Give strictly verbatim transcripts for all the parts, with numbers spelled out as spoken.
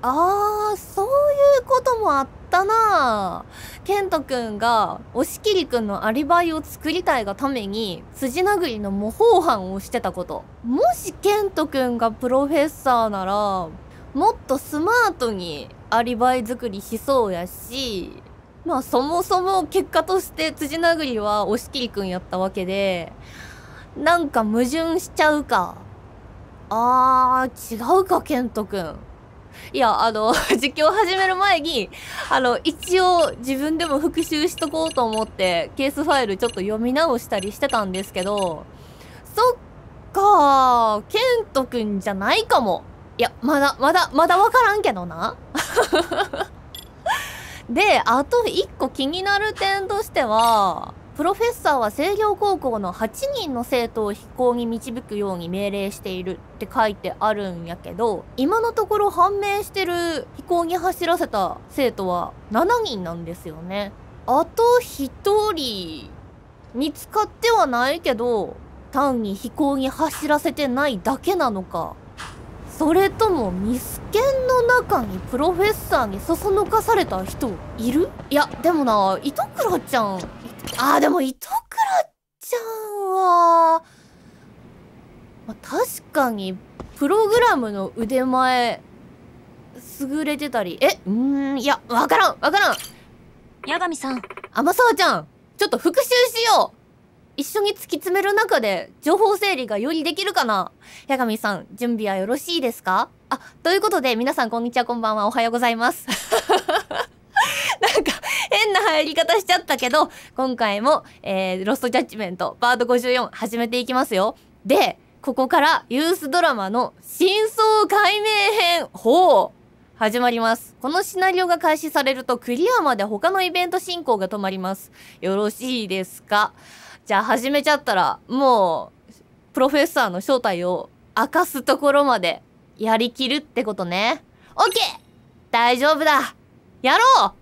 あー、そういうこともあったな。ケントくんが押切くんのアリバイを作りたいがために辻殴りの模倣犯をしてたこと。もしケントくんがプロフェッサーならもっとスマートにアリバイ作りしそうやし、まあそもそも結果として辻殴りは押切くんやったわけで、なんか矛盾しちゃうか。あー、違うか、ケントくん。いや、あの、実況始める前に、あの、一応自分でも復習しとこうと思って、ケースファイルちょっと読み直したりしてたんですけど、そっかー、ケントくんじゃないかも。いや、まだ、まだ、まだわからんけどな。で、あと一個気になる点としては、プロフェッサーは西陵高校のはちにんの生徒を非行に導くように命令しているって書いてあるんやけど、今のところ判明してる非行に走らせた生徒はしちにんなんですよね。あとひとり見つかってはないけど、単に非行に走らせてないだけなのか、それともミスケンの中にプロフェッサーにそそのかされた人いる？いや、でもな、糸倉ちゃん、あー、でも糸倉ちゃんは、まあ、確かにプログラムの腕前優れてたり、え、うーん、いや、わからんわからん。八神さん、天沢ちゃん、ちょっと復習しよう。一緒に突き詰める中で情報整理がよりできるかな。八神さん、準備はよろしいですか？あ、ということで皆さん、こんにちは、こんばんは、おはようございます。なんか変な入り方しちゃったけど、今回も、えー、ロストジャッジメントパートごじゅうよん始めていきますよ。で、ここからユースドラマの真相解明編ほう始まります。このシナリオが開始されるとクリアまで他のイベント進行が止まります。よろしいですか？じゃあ始めちゃったら、もうプロフェッサーの正体を明かすところまでやりきるってことね。オッケー！大丈夫だ、やろう。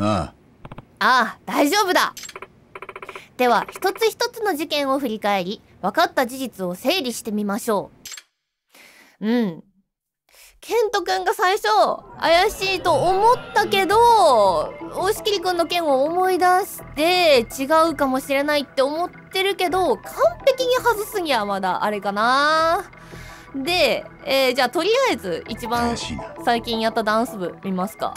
ああ、ああ、大丈夫だ。では、一つ一つの事件を振り返り、分かった事実を整理してみましょう。うん。ケント君が最初、怪しいと思ったけど、押切君の件を思い出して、違うかもしれないって思ってるけど、完璧に外すにはまだあれかな。で、えー、じゃあとりあえず、一番最近やったダンス部見ますか。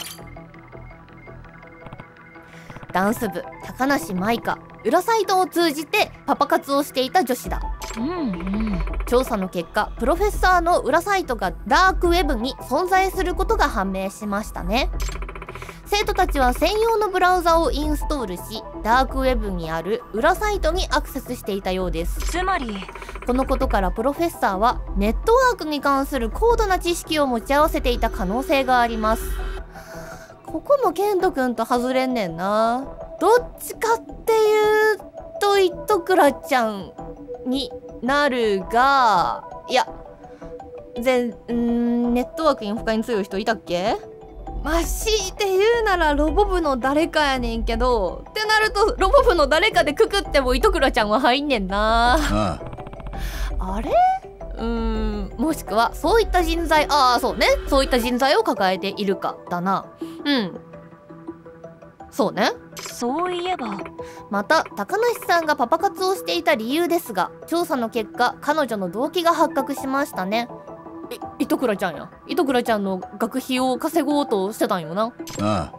ダンス部、高梨舞香。裏サイトを通じてパパ活をしていた女子だ。うんうん、調査の結果、プロフェッサーの裏サイトがダークウェブに存在することが判明しましたね。生徒たちは専用のブラウザをインストールし、ダークウェブにある裏サイトにアクセスしていたようです。つまり、このことからプロフェッサーはネットワークに関する高度な知識を持ち合わせていた可能性があります。ここもケントくんと外れんねんな。どっちかっていうと糸倉ちゃんになるが、いや、全、ん、ネットワークに他に強い人いたっけ？ま、しいて言うならロボ部の誰かやねんけど、ってなるとロボ部の誰かでくくっても糸倉ちゃんは入んねんな。ああ、あれ？うーん、もしくはそういった人材、ああ、そうね、そういった人材を抱えているかだな。うん、そうね。そういえば、また高梨さんがパパ活をしていた理由ですが、調査の結果、彼女の動機が発覚しましたね。い糸倉ちゃんや、糸倉ちゃんの学費を稼ごうとしてたんよな。あ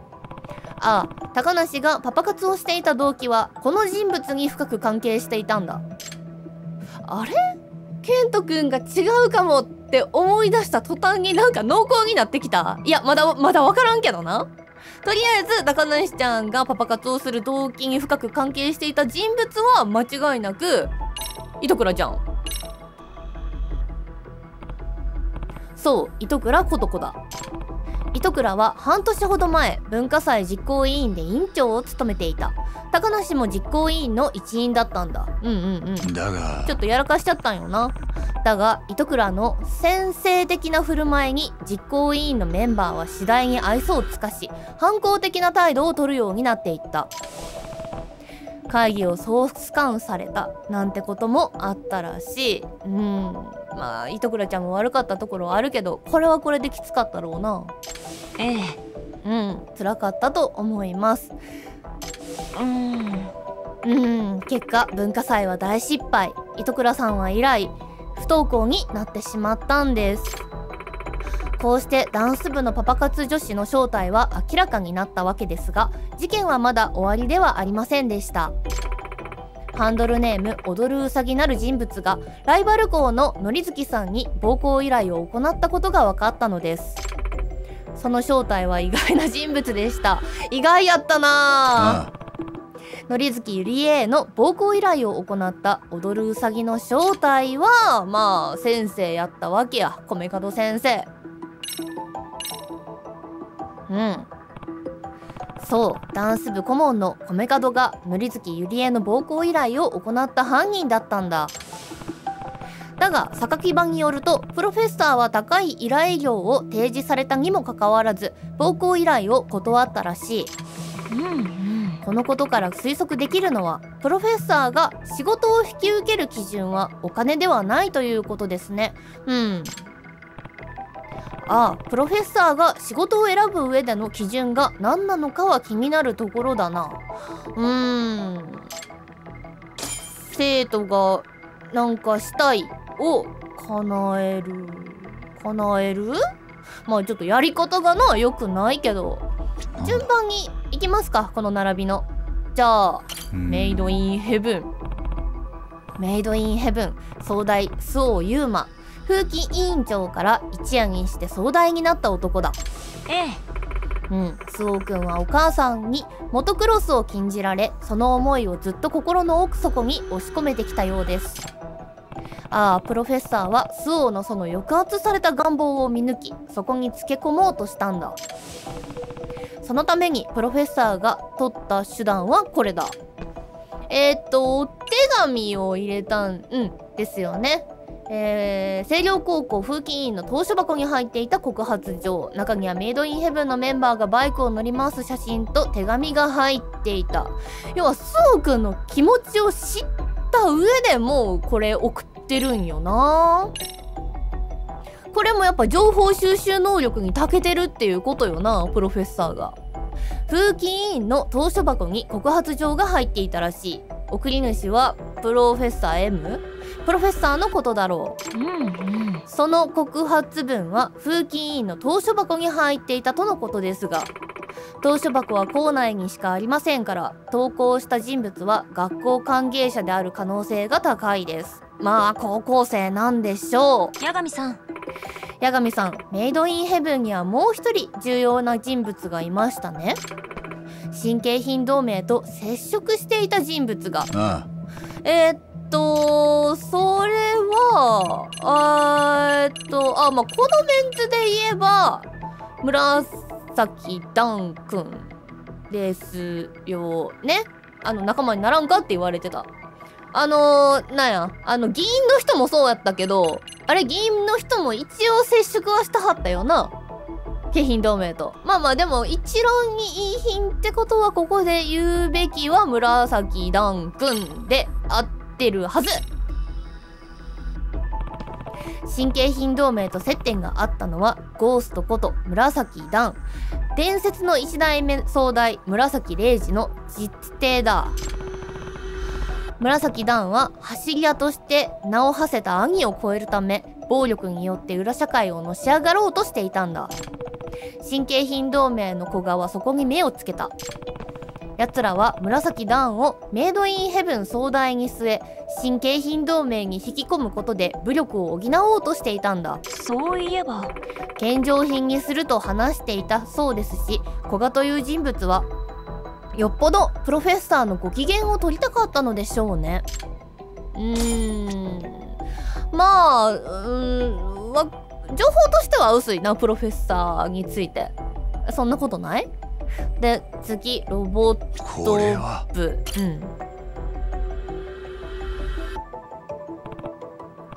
あ、ああ、高梨がパパ活をしていた動機はこの人物に深く関係していたんだ。あれ、ケント君が違うかもって思い出した途端になんか濃厚になってきた。いや、まだまだ分からんけどな。とりあえず高梨ちゃんがパパ活をする動機に深く関係していた人物は間違いなく糸倉ちゃん。そう、糸倉琴子だ。糸倉は半年ほど前、文化祭実行委員で委員長を務めていた。高梨も実行委員の一員だったんだ。うんうんうん。だが、ちょっとやらかしちゃったんよな。だが、糸倉の先制的な振る舞いに実行委員のメンバーは次第に愛想を尽かし、反抗的な態度を取るようになっていった。会議を総スカンされたなんてこともあったらしい。うん、まあ糸倉ちゃんも悪かったところはあるけど、これはこれできつかったろうな。ええ、うん、辛かったと思います。うんうん、結果文化祭は大失敗。糸倉さんは以来不登校になってしまったんです。こうしてダンス部のパパ活女子の正体は明らかになったわけですが、事件はまだ終わりではありませんでした。ハンドルネーム踊るうさぎなる人物がライバル校ののりづきさんに暴行依頼を行ったことが分かったのです。その正体は意外な人物でした。意外やったなあ。のりづきゆりえの暴行依頼を行った踊るうさぎの正体はまあ先生やったわけや、米門先生。うん、そうダンス部顧問の米門がのりづきゆりえの暴行依頼を行った犯人だったんだ。だが榊場によるとプロフェッサーは高い依頼料を提示されたにもかかわらず暴行依頼を断ったらしい。うん。このことから推測できるのは、プロフェッサーが仕事を引き受ける基準はお金ではないということですね。うん。ああ、プロフェッサーが仕事を選ぶ上での基準が何なのかは気になるところだな。うーん。生徒がなんかしたいを叶える。叶える？まあちょっとやり方がな、良くないけど。順番に行きますか、この並びの。じゃあメイドインヘブン。メイドインヘブン総代周防悠馬、風紀委員長から一夜にして総代になった男だ。ええ、うん、周防くんはお母さんにモトクロスを禁じられ、その思いをずっと心の奥底に押し込めてきたようです。ああ、プロフェッサーは周防のその抑圧された願望を見抜き、そこにつけ込もうとしたんだ。そのためにプロフェッサーが取った手段はこれだ。えっと、お手紙を入れたん、うん、ですよね。えー、星稜高校風紀委員の投書箱に入っていた告発状。中にはメイドインヘブンのメンバーがバイクを乗り回す写真と手紙が入っていた。要は、周防くんの気持ちを知った上でもうこれ送ってるんよな。これもやっぱ情報収集能力に長けてるっていうことよな、プロフェッサーが。風紀委員の投書箱に告発状が入っていたらしい。送り主はプロフェッサー M？ プロフェッサーのことだろう。うんうん、その告発文は風紀委員の投書箱に入っていたとのことですが、投書箱は校内にしかありませんから、投稿した人物は学校関係者である可能性が高いです。まあ高校生なんでしょう。八神さん八神さんメイドインヘブンにはもう一人重要な人物がいましたね。神経品同盟と接触していた人物が。ああ、えー、っとそれはあーえっとあまあこのメンツで言えば紫檀くんですよね。あの仲間にならんかって言われてた。あのー、なんや、あの、議員の人もそうやったけど、あれ、議員の人も一応接触はしたはったよな。京浜同盟と。まあまあ、でも、一論にいい品ってことは、ここで言うべきは、紫檀くんで合ってるはず。神経品同盟と接点があったのは、ゴーストこと紫檀。伝説の一代目総代、紫零時の実弟だ。紫檀は走り屋として名を馳せた兄を超えるため、暴力によって裏社会をのし上がろうとしていたんだ。神経品同盟の古賀はそこに目をつけた。奴らは紫檀をメイドインヘブン総代に据え、神経品同盟に引き込むことで武力を補おうとしていたんだ。そういえば献上品にすると話していたそうですし、古賀という人物はよっぽどプロフェッサーのご機嫌を取りたかったのでしょうね。うーん、まあ、うーん、わ、情報としては薄いな、プロフェッサーについて。そんなことない？で、次、ロボット部。うん。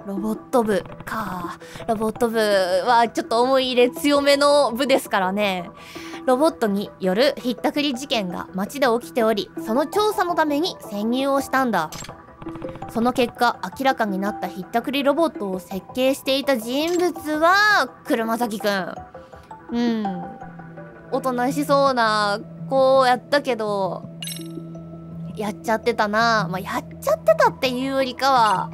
ロボット部か。ロボット部はちょっと思い入れ強めの部ですからね。ロボットによるひったくり事件が街で起きており、その調査のために潜入をしたんだ。その結果、明らかになったひったくりロボットを設計していた人物は車崎くん。うん、おとなしそうな子やったけど、やっちゃってたな。まあ、やっちゃってたっていうよりかは、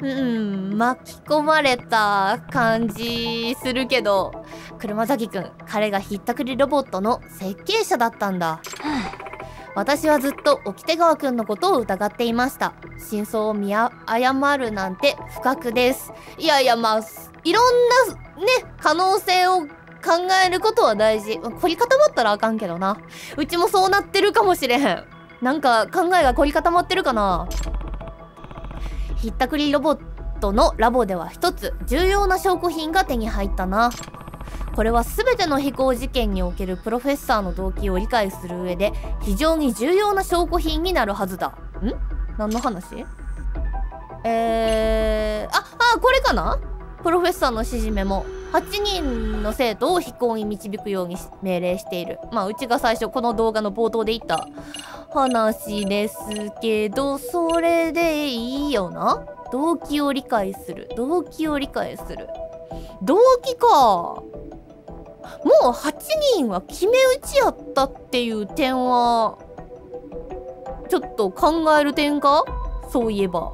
うん、巻き込まれた感じするけど、車崎くん、彼がひったくりロボットの設計者だったんだ。私はずっと沖手川くんのことを疑っていました。真相を見誤るなんて不覚です。いやいや、まあ、いろんなね、可能性を考えることは大事。凝り固まったらあかんけどな。うちもそうなってるかもしれへん。なんか考えが凝り固まってるかな。ひったくりロボットのラボでは一つ重要な証拠品が手に入ったな。これは全ての非行事件におけるプロフェッサーの動機を理解する上で非常に重要な証拠品になるはずだ。ん？何の話？えー、あ、あ、これかな？プロフェッサーの指示メモ。はちにんの生徒を非行に導くように命令している。まあ、うちが最初この動画の冒頭で言った話ですけど、それでいいよな？動機を理解する。動機を理解する。動機か。もうはちにんは決め打ちやったっていう点は、ちょっと考える点か？そういえば。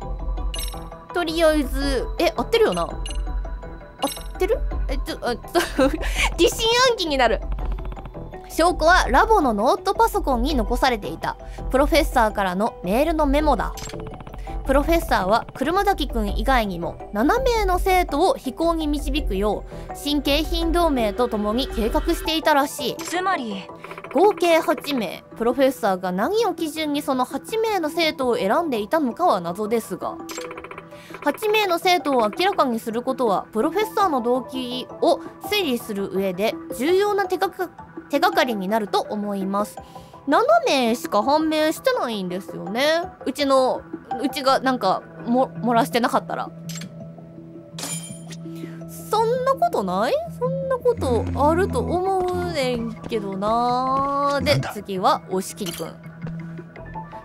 とりあえず、え、合ってるよな？合ってる？え、ちょ、あ、ちょ、疑心暗鬼になる。証拠はラボのノートパソコンに残されていたプロフェッサーからのメールのメモだ。プロフェッサーは車崎くん以外にもななめいの生徒を非行に導くよう神経品同盟と共に計画していたらしい。つまり合計はちめい。プロフェッサーが何を基準にそのはちめいの生徒を選んでいたのかは謎ですが、はちめいの生徒を明らかにすることはプロフェッサーの動機を推理する上で重要な手がかり手がかりになると思います。ななめいしか判明してないんですよね。うちのうちがなんかも漏らしてなかったら。そんなことない？そんなことあると思うねんけどな。で、次は押切くん。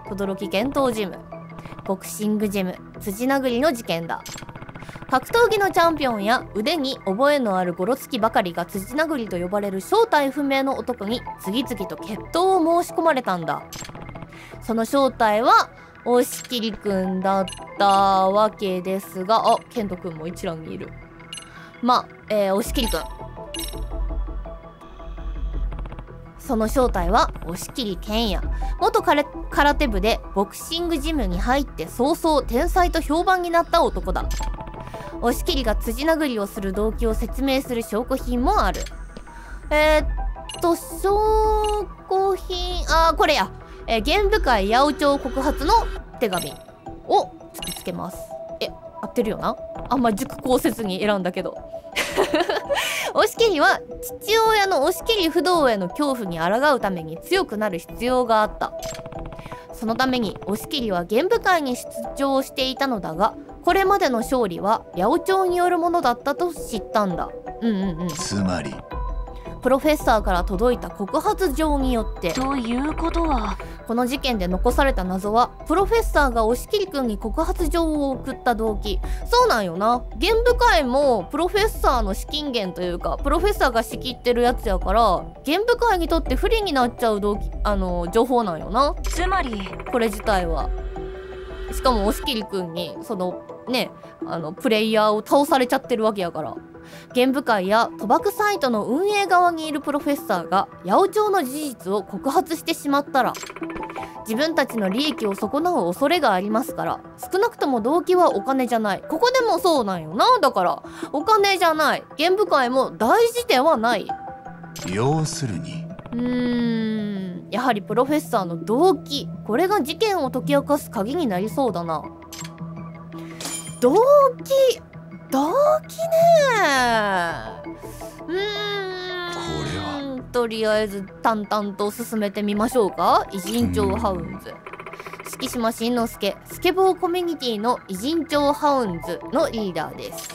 轟健闘ジム、ボクシングジム、辻殴りの事件だ。格闘技のチャンピオンや腕に覚えのあるゴロつきばかりが辻殴りと呼ばれる正体不明の男に次々と決闘を申し込まれたんだ。その正体は押切くんだったわけですが、あ、健人くんも一覧にいる。まあ、えー、押切くん。その正体は押切健也。元空手部でボクシングジムに入って早々天才と評判になった男だ。押切が辻殴りをする動機を説明する証拠品もある。えー、っと証拠品、あーこれや、えー、玄武会八百長告発の手紙を突きつけます。え、合ってるよな。あんま熟考せずに選んだけど押切は父親の押切不動への恐怖に抗うために強くなる必要があった。そのために押切は玄武会に出場していたのだが、これまでの勝利は八百長によるものだったと知ったんだ。うんうんうん。つまりプロフェッサーから届いた告発状によって、ということはこの事件で残された謎はプロフェッサーが押切くんに告発状を送った動機。そうなんよな。玄武会もプロフェッサーの資金源というかプロフェッサーが仕切ってるやつやから、玄武会にとって不利になっちゃう動機、あの情報なんよな。つまりこれ自体は、しかも押切くんにそのね、あのプレイヤーを倒されちゃってるわけやから、玄武会や賭博サイトの運営側にいるプロフェッサーが八百長の事実を告発してしまったら自分たちの利益を損なう恐れがありますから、少なくとも動機はお金じゃない。ここでもそうなんよな。だからお金じゃない、玄武会も大事ではない。要するに、うーん、やはりプロフェッサーの動機、これが事件を解き明かす鍵になりそうだな。動機、動機ねー。うーん、これはとりあえず淡々と進めてみましょうか。異人町ハウンズ、敷島慎之介、スケボーコミュニティの異人町ハウンズのリーダーです。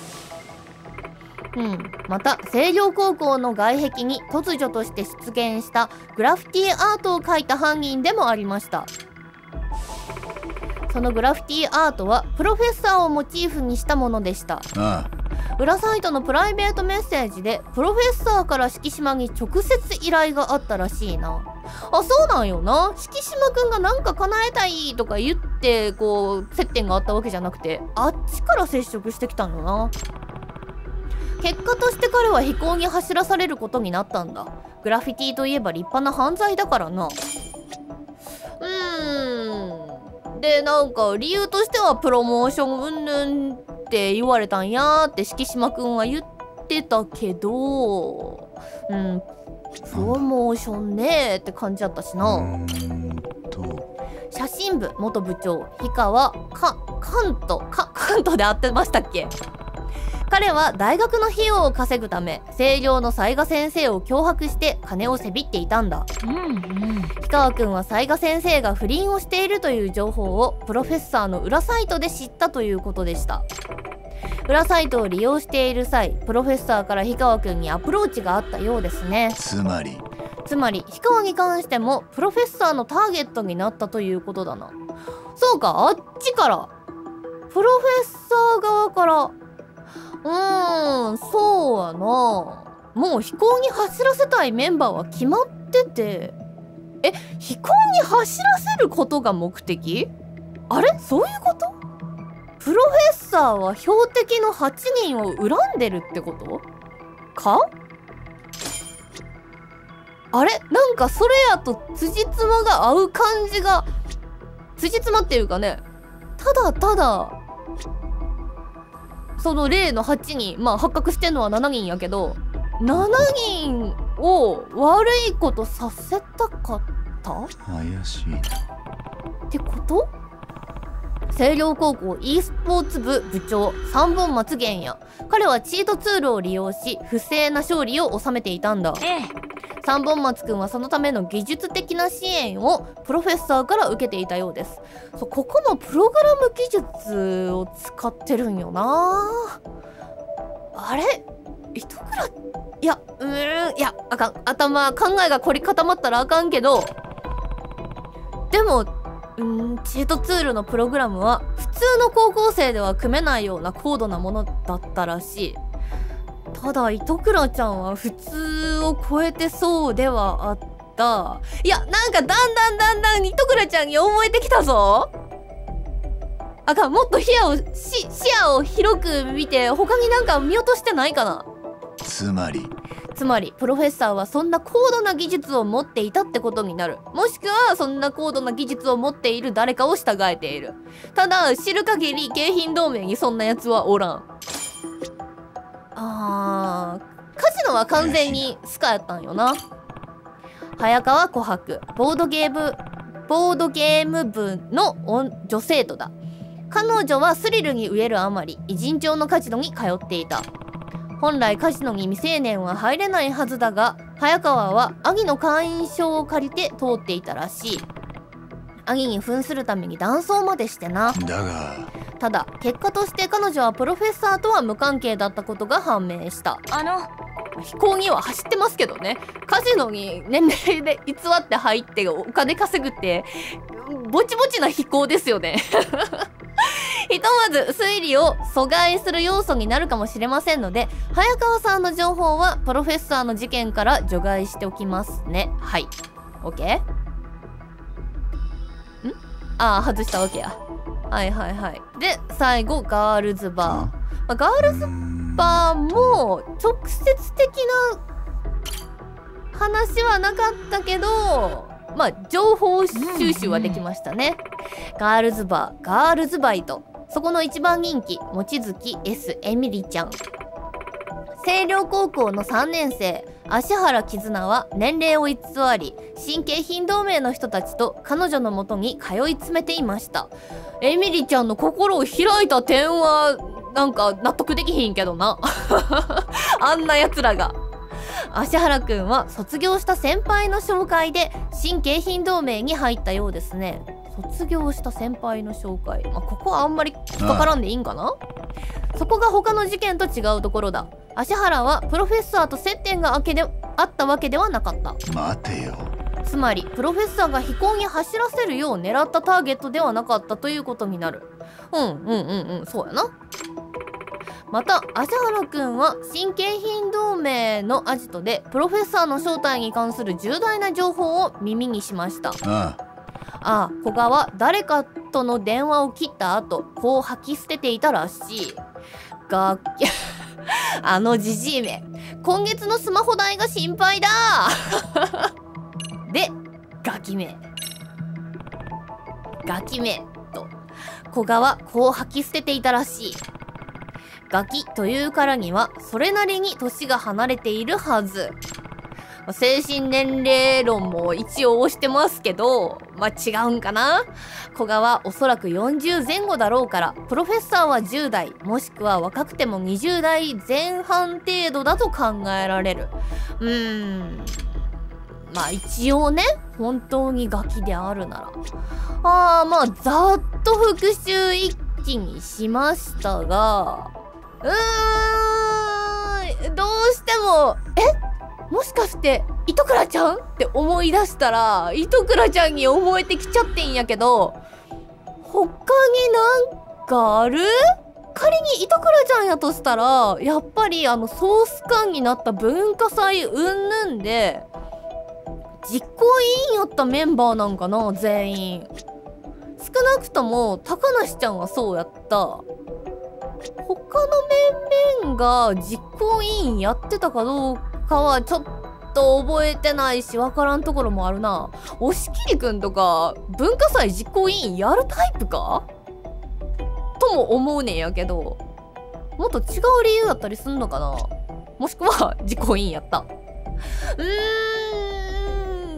うん、また星稜高校の外壁に突如として出現したグラフィティアートを描いた犯人でもありました。そのグラフィティアートはプロフェッサーをモチーフにしたものでした。ああ、裏サイトのプライベートメッセージでプロフェッサーから敷島に直接依頼があったらしいな。あ、そうなんよな。敷島くんがなんか叶えたいとか言ってこう接点があったわけじゃなくて、あっちから接触してきたんだな。結果として彼は非行に走らされることになったんだ。グラフィティといえば立派な犯罪だからな。うーん、でなんか理由としてはプロモーションうんぬんって言われたんやーって敷島くんは言ってたけど、うん、プロモーションねーって感じだったしな。写真部元部長氷川かカントかカントで会ってましたっけ。彼は大学の費用を稼ぐため星稜の雑賀先生を脅迫して金をせびっていたんだ。氷川くんは雑賀先生が不倫をしているという情報をプロフェッサーの裏サイトで知ったということでした。裏サイトを利用している際、プロフェッサーから氷川くんにアプローチがあったようですね。つまりつまり氷川に関してもプロフェッサーのターゲットになったということだな。そうか、あっちからプロフェッサー側から、うーん、そうやな。もう非行に走らせたいメンバーは決まってて、え、非行に走らせることが目的？あれ？そういうこと？プロフェッサーは標的のはちにんを恨んでるってことか？あれ？なんかそれやと辻褄が合う感じが、辻褄っていうかね、ただただその例のはちにん、まあ発覚してんのはしちにんやけど、しちにんを悪いことさせたかった？怪しいな。ってこと？星稜高校 e スポーツ部部長三本松源也、彼はチートツールを利用し不正な勝利を収めていたんだ。ええ、三本松くんはそのための技術的な支援をプロフェッサーから受けていたようです。そう、ここもプログラム技術を使ってるんよな。あれ、糸倉、いや、うーん、いや、あかん、頭考えが凝り固まったらあかんけど、でもうんチートツールのプログラムは普通の高校生では組めないような高度なものだったらしい。ただ糸倉ちゃんは普通を超えてそうではあった。いや、なんかだんだんだんだん糸倉ちゃんに思えてきたぞ。あかん、もっと視野を視野を広く見て他になんか見落としてないかな。つまりつまりプロフェッサーはそんな高度な技術を持っていたってことになる。もしくはそんな高度な技術を持っている誰かを従えている。ただ知る限り京浜同盟にそんなやつはおらん。あー、カジノは完全にスカやったんよな。早川琥珀ボードゲームボードゲーム部の女生徒だ。彼女はスリルに飢えるあまり異人町のカジノに通っていた。本来カジノに未成年は入れないはずだが、早川は兄の会員証を借りて通っていたらしい。兄に扮するために男装までしてな。だがただ結果として彼女はプロフェッサーとは無関係だったことが判明した。あの、非行には走ってますけどね。カジノに年齢で偽って入ってお金稼ぐってぼちぼちな非行ですよね。ひとまず推理を阻害する要素になるかもしれませんので、早川さんの情報はプロフェッサーの事件から除外しておきますね。はい、 OK。 んああ、外したわけや。はいはいはい。で最後ガールズバー、まあ、ガールズバーも直接的な話はなかったけど、まあ情報収集はできましたね。ガールズバー、ガールズバイト、そこの一番人気望月 S エミリちゃん。星稜高校のさんねん生芦原絆は年齢を偽り新京浜同盟の人たちと彼女のもとに通い詰めていました。エミリちゃんの心を開いた点はなんか納得できひんけどな。あんなやつらが。芦原くんは卒業した先輩の紹介で新京浜同盟に入ったようですね。卒業した先輩の紹介、まあ、ここはあんまり引っかからんでいいんかな。ああ、そこが他の事件と違うところだ。芦原はプロフェッサーと接点があけであったわけではなかった。待てよ。つまりプロフェッサーが非婚に走らせるよう狙ったターゲットではなかったということになる。うんうんうんうん、そうやな。また芦原くんは神経品同盟のアジトでプロフェッサーの正体に関する重大な情報を耳にしました。ああああ、古賀は誰かとの電話を切った後こう吐き捨てていたらしい。があのじじいめ、今月のスマホ代が心配だで、ガキめガキめと古賀はこう吐き捨てていたらしい。ガキというからにはそれなりに年が離れているはず。精神年齢論も一応押してますけど、まあ、違うんかな。古賀はおそらくよんじゅうぜんごだろうから、プロフェッサーはじゅうだい、もしくは若くてもにじゅうだいぜん半程度だと考えられる。うーん。まあ一応ね、本当にガキであるなら。ああ、まあざっと復習一気にしましたが、うーん、どうしても、え？もしかして糸倉ちゃんって思い出したら糸倉ちゃんに思えてきちゃってんやけど、他になんかある？仮に糸倉ちゃんやとしたらやっぱりあのソース缶になった文化祭うんぬんで実行委員やったメンバーなんかな。全員少なくとも高梨ちゃんはそうやった。他の面々が実行委員やってたかどうかかはちょっと覚えてないし、わからんところもあるな。押切くんとか文化祭実行委員やるタイプかとも思うねんやけど、もっと違う理由だったりすんのかな。もしくは実行委員やった。う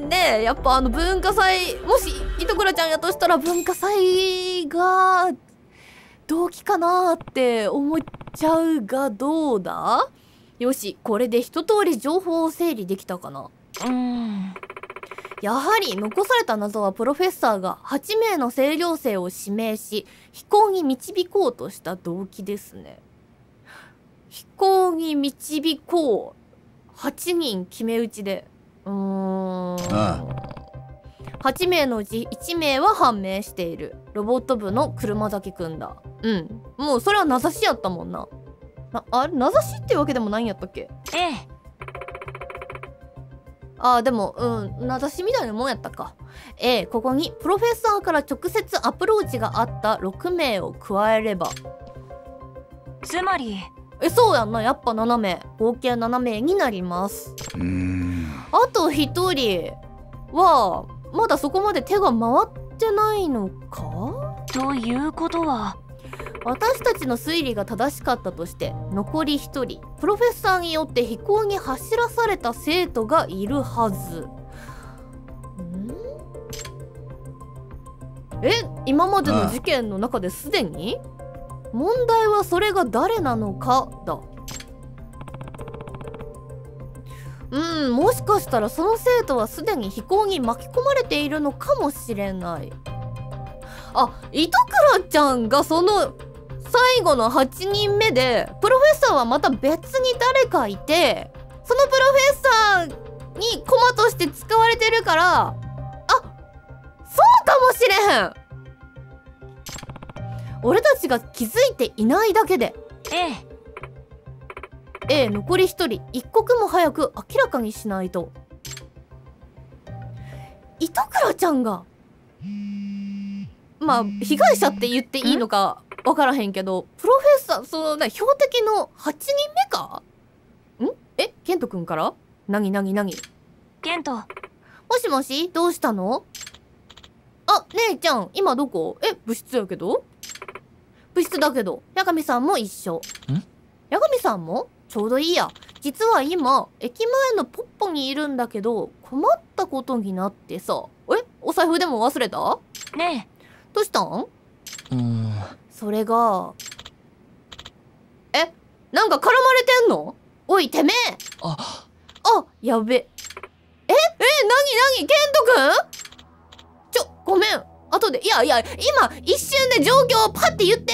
ーんで、やっぱあの文化祭、もし糸倉ちゃんやとしたら文化祭が動機かなって思っちゃうが、どうだ？よし、これで一通り情報を整理できたかな。うーん。やはり残された謎はプロフェッサーがはちめいの清涼生を指名し、非行に導こうとした動機ですね。非行に導こう。はちにん決め打ちで。うーん。はちめいのうちいちめいは判明している。ロボット部の車崎くんだ。うん。もうそれは名指しやったもんな。なあれ、名指しっていうわけでもないんやったっけ。ええ。ああ、でも、うん、名指しみたいなもんやったか。ええ、ここにプロフェッサーから直接アプローチがあったろくめいを加えれば。つまり。え、そうやんな。やっぱななめい。合計ななめいになります。うーん。あとひとりは、まだそこまで手が回ってないのか？ということは。私たちの推理が正しかったとして残りひとり、プロフェッサーによって非行に走らされた生徒がいるはず。ん？え、今までの事件の中ですでに？問題はそれが誰なのかだ。うん、もしかしたらその生徒はすでに非行に巻き込まれているのかもしれない。あ、糸倉ちゃんがその最後のはちにんめで、プロフェッサーはまた別に誰かいて、そのプロフェッサーにコマとして使われてるから、あ、そうかもしれへん。俺たちが気づいていないだけで。ええええ、残りひとり、一刻も早く明らかにしないと。糸倉ちゃんがまあ、被害者って言っていいのか分からへんけど、プロフェッサー、そのね、標的のはちにんめかん？え、ケント君からなになになに？ケント。もしもし、どうしたの？あ、姉ちゃん、今どこ？え、部室やけど？部室だけど、八神さんも一緒。ん？八神さんも？ちょうどいいや。実は今、駅前のポッポにいるんだけど、困ったことになってさ。え？お財布でも忘れた？ねえ。どうしたん？うーん。それが。え、なんか絡まれてんの？おい、てめえ。あ、あ、やべ。え、え、なになに、ケントくん？ちょ、ごめん。後で、いやいや、今、一瞬で状況をパッて言って。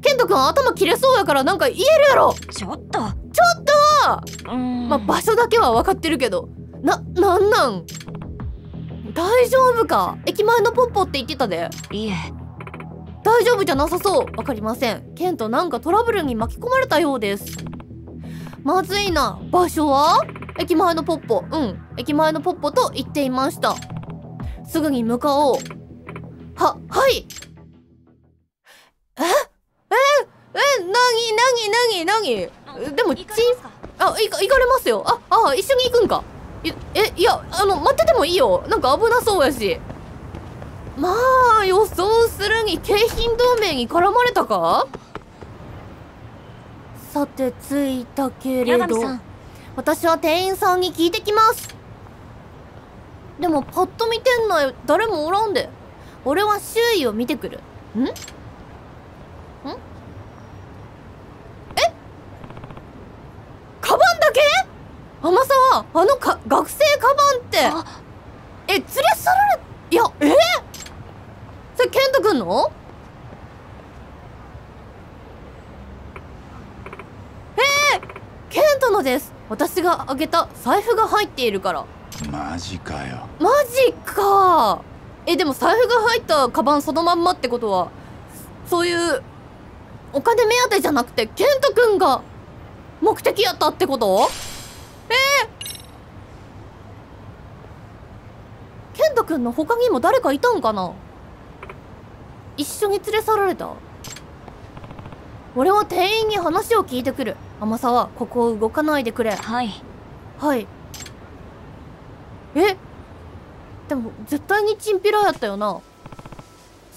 ケントくん頭切れそうやからなんか言えるやろ。ちょっと。ちょっと、まあ、場所だけは分かってるけど、な、なんなん大丈夫か？駅前のポッポって言ってたで。いえ、大丈夫じゃなさそう。わかりません。ケントなんかトラブルに巻き込まれたようです。まずいな。場所は駅前のポッポ。うん、駅前のポッポと言っていました。すぐに向かおう。は、はい。えええ、なになになになに。でもち、あ、い、行かれますよ。あ、あ、一緒に行くんか。いえ、いや、あの、待っててもいいよ。なんか危なそうやし。まあ、予想するに京浜同盟に絡まれたか。さて、着いたけれど、私は店員さんに聞いてきます。でもパッと見店内誰もおらんで。俺は周囲を見てくる。んん、え、カバンだけ。甘さはあのか学生カバンって、え、連れ去られ、いや、えー、それケントくんの。えー、ケントのです。私があげた財布が入っているから。マジかよ。マジか。え、でも財布が入ったカバンそのまんまってことは、そういうお金目当てじゃなくてケント君が目的やったってこと。えー、ケント君の他にも誰かいたんかな。一緒に連れ去られた。俺は店員に話を聞いてくる。天沢、ここを動かないでくれ。はいはい。え、でも絶対にチンピラやったよな。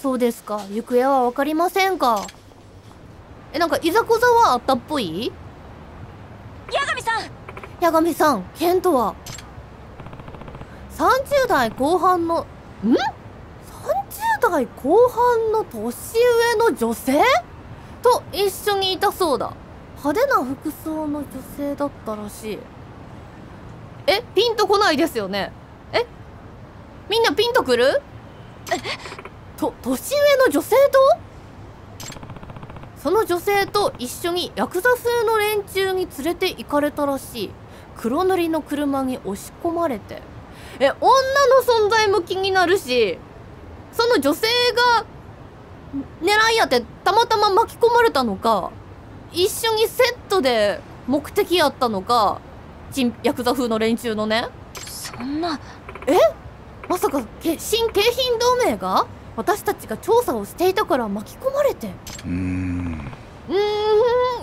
そうですか。行方は分かりませんか。え、なんかいざこざはあったっぽい。八神さん、八神さん、ケントはさんじゅう代後半の、ん ?さんじゅう 代後半の年上の女性と一緒にいたそうだ。派手な服装の女性だったらしい。え、ピンとこないですよね。え、みんなピンとくる？と、年上の女性と？その女性と一緒にヤクザ風の連中に連れて行かれたらしい。黒塗りの車に押し込まれて。え、女の存在も気になるし、その女性が狙いやってたまたま巻き込まれたのか、一緒にセットで目的やったのか、ちんヤクザ風の連中のね。そんな、え、まさかけ新京浜同盟が私たちが調査をしていたから巻き込まれて。うーん、うー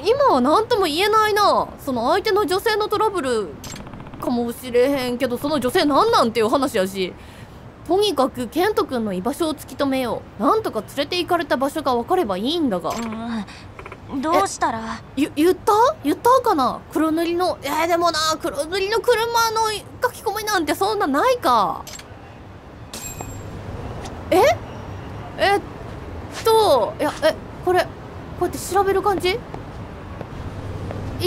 ん、今は何とも言えないな。その相手の女性のトラブルかもしれへんけど、その女性なんなんていう話やし。とにかくケント君の居場所を突き止めよう。なんとか連れて行かれた場所が分かればいいんだが。うん、どうしたら。ゆ言った言ったかな。黒塗りの、えー、でもな、黒塗りの車の書き込みなんてそんなないか。ええっと、いや、え、これこうやって調べる感じ。い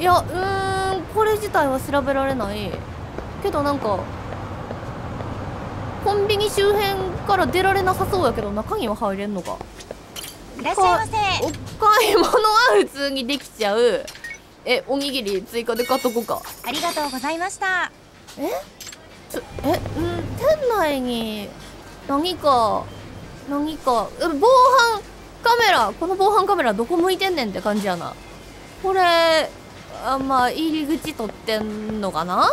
いや、うーん、これ自体は調べられないけど、なんかコンビニ周辺から出られなさそうやけど、中には入れんのか。いらっしゃいませ。お買い物は普通にできちゃう。え、おにぎり追加で買っとこうか。ありがとうございました。えちょ、え、うん、店内に何か何か防犯カメラ、この防犯カメラどこ向いてんねんって感じやな。これ、あ、まあ入り口取ってんのかな。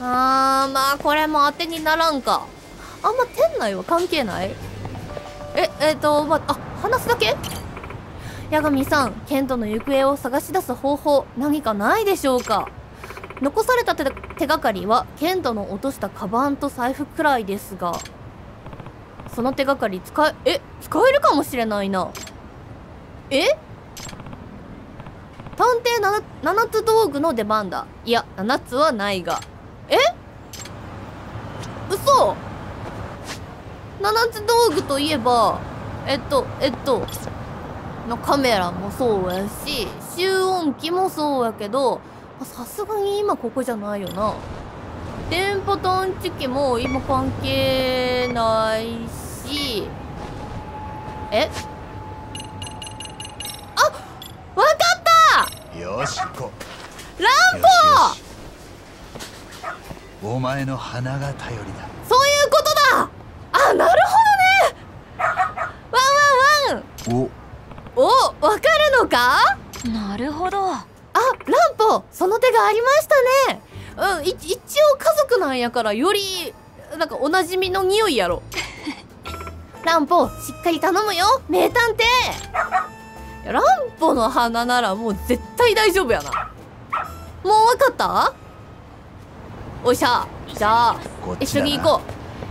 あー、まあこれも当てにならんか。あんま店内は関係ない。ええー、とまあ話すだけ。八神さん、ケントの行方を探し出す方法何かないでしょうか。残された 手, 手がかりはケントの落としたカバンと財布くらいですが、その手がかり使え、え、使えるかもしれないな。え、探偵 7, 7つ道具の出番だ。いや、ななつはないが。え、嘘。ななつ道具といえば、えっとえっとのカメラもそうやし、集音機もそうやけど、さすがに今ここじゃないよな。電波探知機も今関係ないし。え、あ、わかった。よし、行こう。歩。お前の鼻が頼りだ。そういうことだ。あ、なるほどね。ワンワンワン。おお、わかるのか。なるほど。あ、乱歩、その手がありましたね。うん、い一応家族なんやからよりなんかおなじみの匂いやろ。乱歩、しっかり頼むよ名探偵。乱歩の花ならもう絶対大丈夫やな。もう分かった。おいしゃ、じゃあ一緒に行こ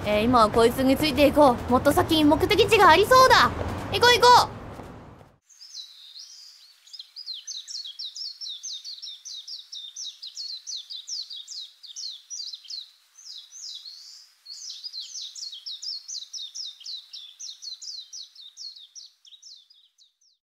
う。えー、今はこいつについていこう。もっと先に目的地がありそうだ。行こう行こう。